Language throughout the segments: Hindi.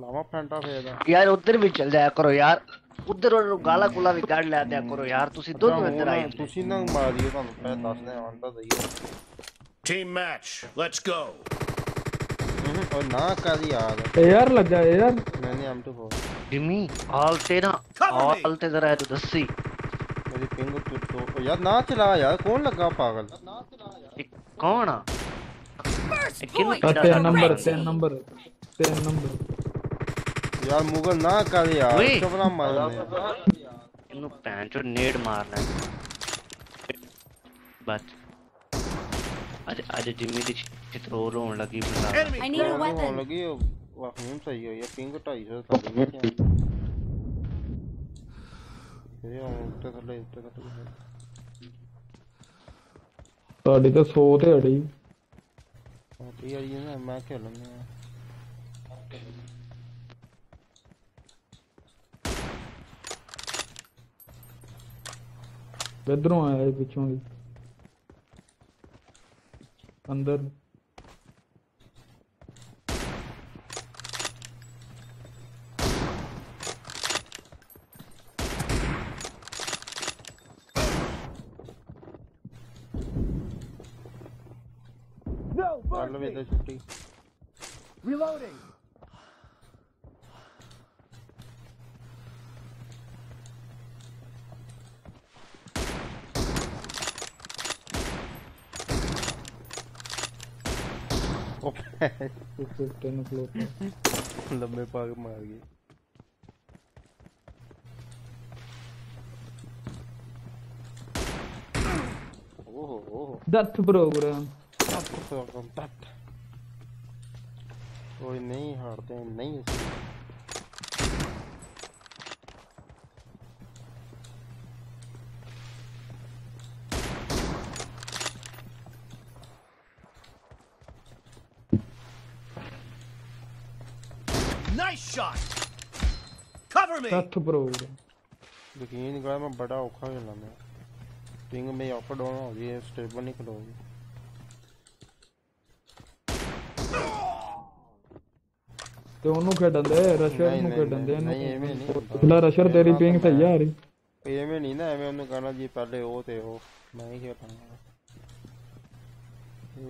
लावा फैंटा फेदा यार उधर भी चल जाया करो यार उधर और गाला गुला भी काट लेते करो यार ਤੁਸੀਂ ਦੋਨੋਂ ਅੰਦਰ ਆਏ ਤੁਸੀਂ ਨਾ ਮਾਰੀਓ ਤੁਹਾਨੂੰ ਮੈਂ ਦੱਸਦਾ ਆਂਦਾ ਦਈਏ ਟੀਮ ਮੈਚ ਲੈਟਸ ਗੋ और ना कर यार लग जाए यार मैंने हम तो जिमी ऑल से ना ऑल से जरा तो 10 ही मेरी पिंग तो यार ना चला यार कौन लगा पागल ना चला यार कौन है कितना नंबर 10 नंबर 10 नंबर यार मुगल ना कर यार चपला मारना इनको पैंच और नेड मारना है बस आज आज जिमी दी चित्रोल होने लगी बता लगी वाह हम सही हो या पिंग 250 था ये उठते थले उठते थले तो अड़ी तो 100 ते अड़ी अभी आई है ना मैं खेल लूंगा बेदरों आया पीछे अंदर Reloading. Okay. 10 o'clock. लंबे पाग मार गए. Oh. That program. कोई नहीं हारते नहीं नाइस शॉट कवर मी सट ब्रो देखिए इन गाय में बड़ा औखा खेला मैं पिंग में अप डाउन हो रही है स्टेबल नहीं खलोगी तो ਉਹਨੂੰ ਖੇਡਣ ਦੇ ਰਸ਼ਰ ਨੂੰ ਖੇਡਣ ਦੇ ਨਹੀਂ ਐਵੇਂ ਨਹੀਂ ਫੁੱਲਾ ਰਸ਼ਰ ਤੇਰੀ ਪਿੰਗ ਤੇ ਯਾਰ ਐਵੇਂ ਨਹੀਂ ਨਾ ਐਵੇਂ ਉਹਨੂੰ ਕਹਣਾ ਜੀ ਪਹਿਲੇ ਉਹ ਤੇ ਉਹ ਮੈਂ ਹੀ ਖੇਡਾਂਗਾ ਇਹ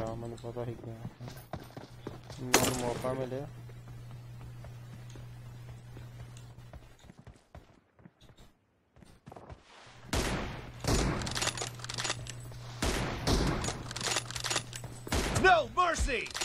ਯਾ ਮੈਨੂੰ ਪਤਾ ਹੀ ਕਿਹਾ ਮੈਨੂੰ ਮੌਕਾ ਮਿਲਿਆ No mercy. Reloading. Clear.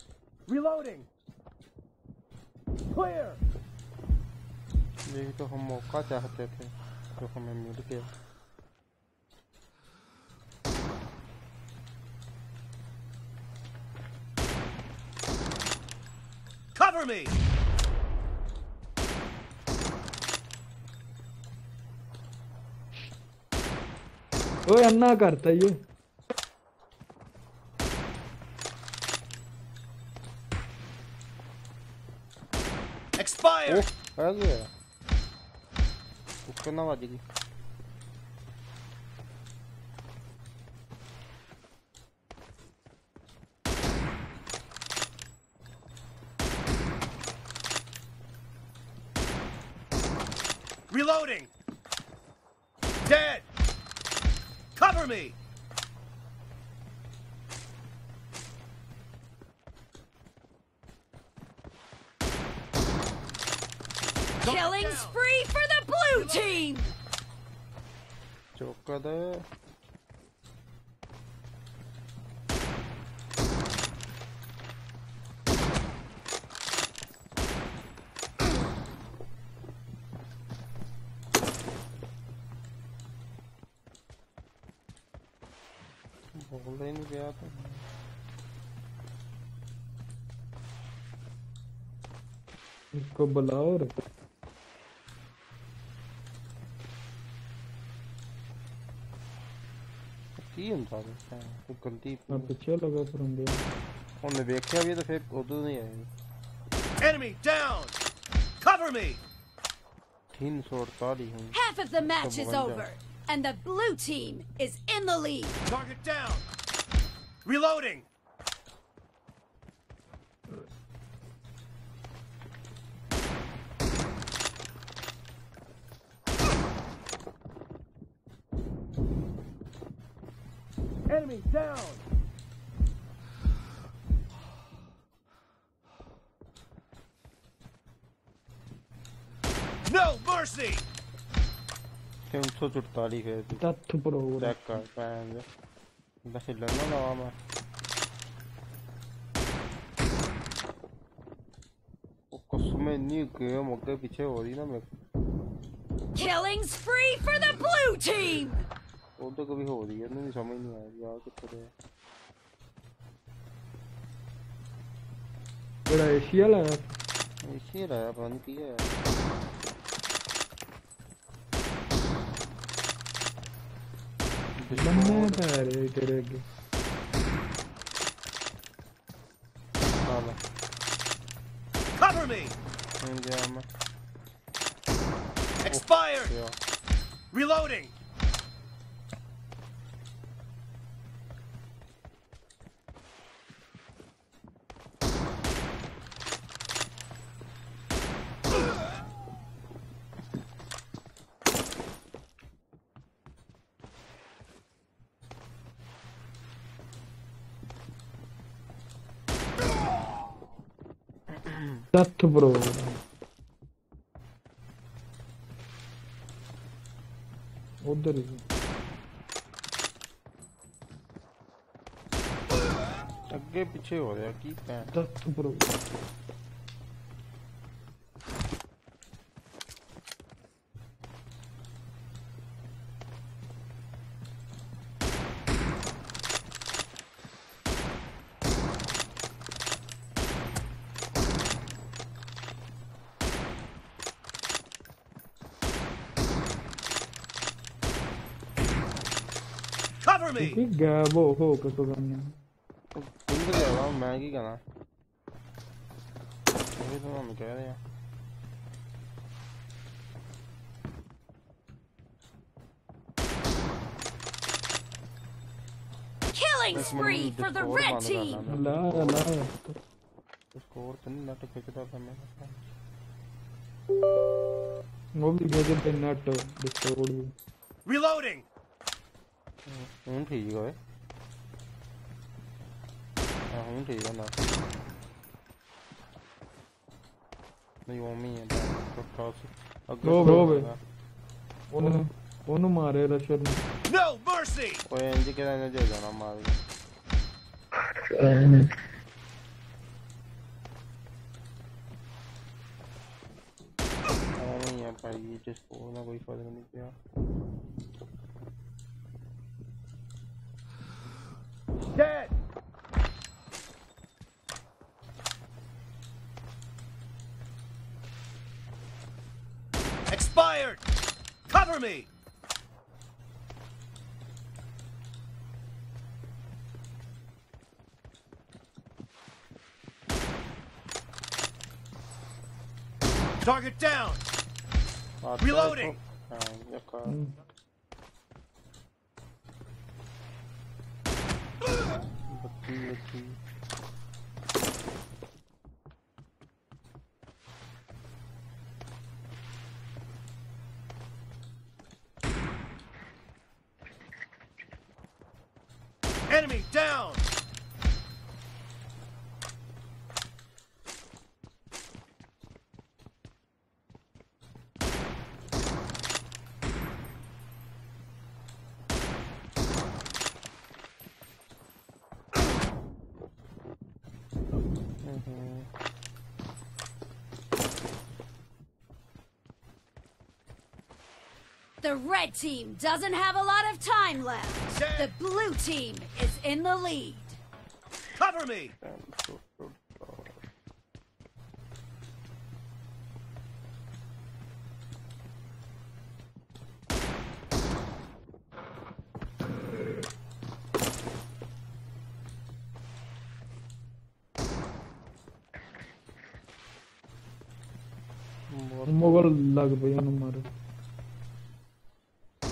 यही तो हम मौका चाहते थे जो हमें मिल गया Cover me. ओए अन्ना करता ये Expire. आ गया उसको ना वाजी Reloading. Dead. Cover me. Killing spree for the blue team. Joker there. इसको बुलाओ रे 300 तो गलती मैं पीछे लगा पर हम और मैं देख के अभी तो फिर उधर नहीं आएंगे। एनिमी डाउन कवर मी 348 हूं। Half of the match is over and the blue team is in the lead. Target down reloading. Enemy down. No mercy. Tengo 148 de ti. Está tu pro. Taca, pende. Déjelo, no lo vamos. Consume nuke, vamos que piche bodina me. Killing spree for the blue team. तो कभी हो रही है नहीं समझ नहीं आ रहा कितने बड़ा एशिया लाया पानी पिया लम्बा था रे तेरे के cover me expired reloading Tato bro. Odder is. Agge piche ho gaya ki pain. Tato bro. कि गबो हो को तो गन्ना तुम ले आओ मैं की गाना ये तो हम कह रहे हैं killing spree for the red team ला ला स्कोर तो नहीं नट फेंकता था मैं वो भी भेजे पे not disturb reloading un tiro un tiro no no io mia per caso dove uno mare la cerno no mercy poi indicherà una gioia non male oh mia poi c'è una vuoi fare non mi piace dead expired cover me target down reloading enemy down The red team doesn't have a lot of time left. The blue team is in the lead. Cover me. मगर लग भैया हमारे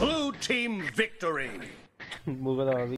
Blue team victory.